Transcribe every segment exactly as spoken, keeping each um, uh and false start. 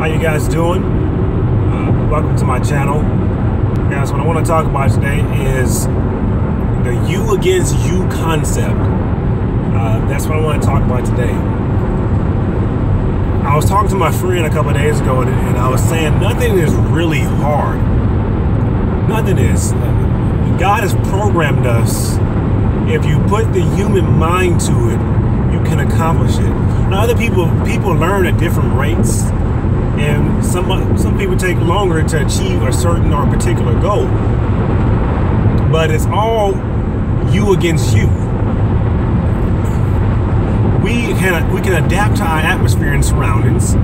How you guys doing? Uh, welcome to my channel. Guys, what I want to talk about today is the you against you concept. Uh, that's what I want to talk about today. I was talking to my friend a couple of days ago and, and I was saying nothing is really hard. Nothing is. God has programmed us. If you put the human mind to it, you can accomplish it. Now, other people people learn at different rates, and some some people take longer to achieve a certain or a particular goal. But it's all you against you. We can we can adapt to our atmosphere and surroundings,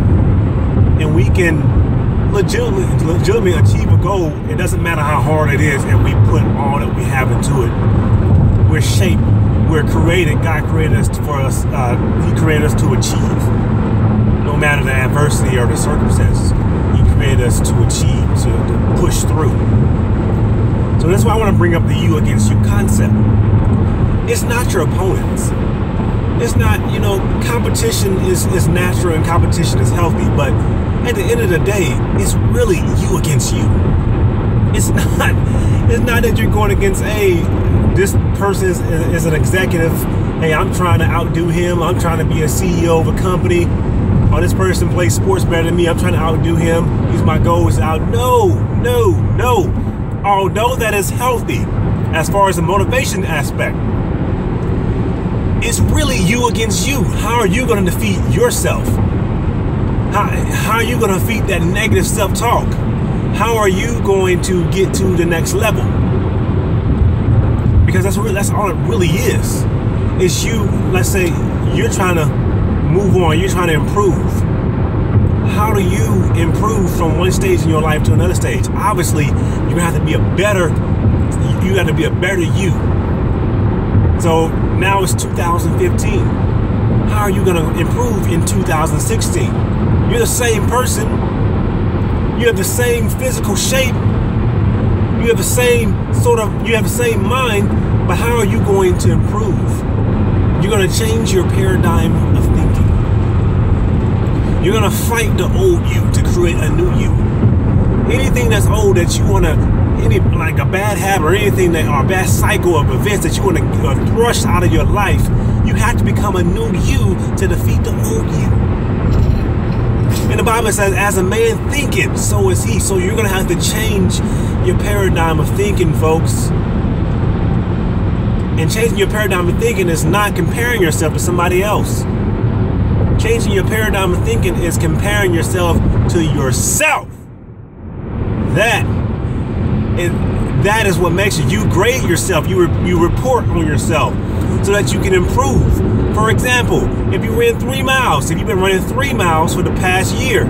and we can Legitimately, legitimately achieve a goal. It doesn't matter how hard it is, and we put all that we have into it. We're shaped, we're created. God created us for us. Uh, he created us to achieve. No matter the adversity or the circumstances, He created us to achieve, to, to push through. So that's why I want to bring up the you against you concept. It's not your opponents. It's not, you know, competition is, is natural and competition is healthy, but at the end of the day, it's really you against you. It's not, it's not that you're going against, hey, this person is, is an executive. Hey, I'm trying to outdo him. I'm trying to be a C E O of a company. Or this person plays sports better than me. I'm trying to outdo him. He's my goal is out. No, no, no. Although that is healthy as far as the motivation aspect, it's really you against you. How are you going to defeat yourself? How, how are you going to defeat that negative self-talk? How are you going to get to the next level? Because that's what, that's all it really is. It's you, let's say, you're trying to move on. You're trying to improve. How do you improve from one stage in your life to another stage? Obviously, you have to be a better, you got to be a better you. So now it's two thousand fifteen. How are you going to improve in two thousand sixteen? You're the same person. You have the same physical shape. You have the same sort of, you have the same mind, but how are you going to improve? You're going to change your paradigm of thinking. You're going to fight the old you to create a new you. Anything that's old that you want to, any like a bad habit or anything that or a bad cycle of events that you want to brush out of your life, you have to become a new you to defeat the old you. And the Bible says, as a man thinketh, so is he. So you're gonna have to change your paradigm of thinking, folks. And changing your paradigm of thinking is not comparing yourself to somebody else. Changing your paradigm of thinking is comparing yourself to yourself. That And that is what makes you. You grade yourself. You re, you report on yourself so that you can improve. For example, if you ran three miles, if you've been running three miles for the past year,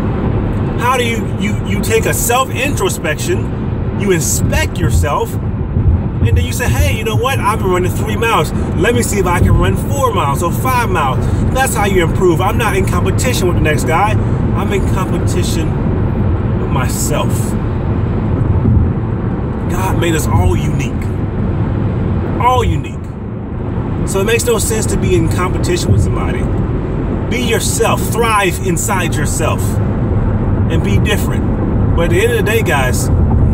how do you you you take a self introspection? You inspect yourself, and then you say, hey, you know what? I've been running three miles. Let me see if I can run four miles or five miles. That's how you improve. I'm not in competition with the next guy. I'm in competition with myself. God made us all unique. All unique. So it makes no sense to be in competition with somebody. Be yourself. Thrive inside yourself. And be different. But at the end of the day, guys,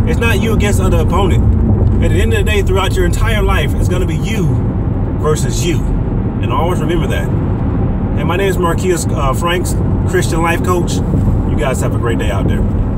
it's not you against other opponent. At the end of the day, throughout your entire life, it's going to be you versus you. And always remember that. And my name is Marquise uh, Franks, Christian life coach. You guys have a great day out there.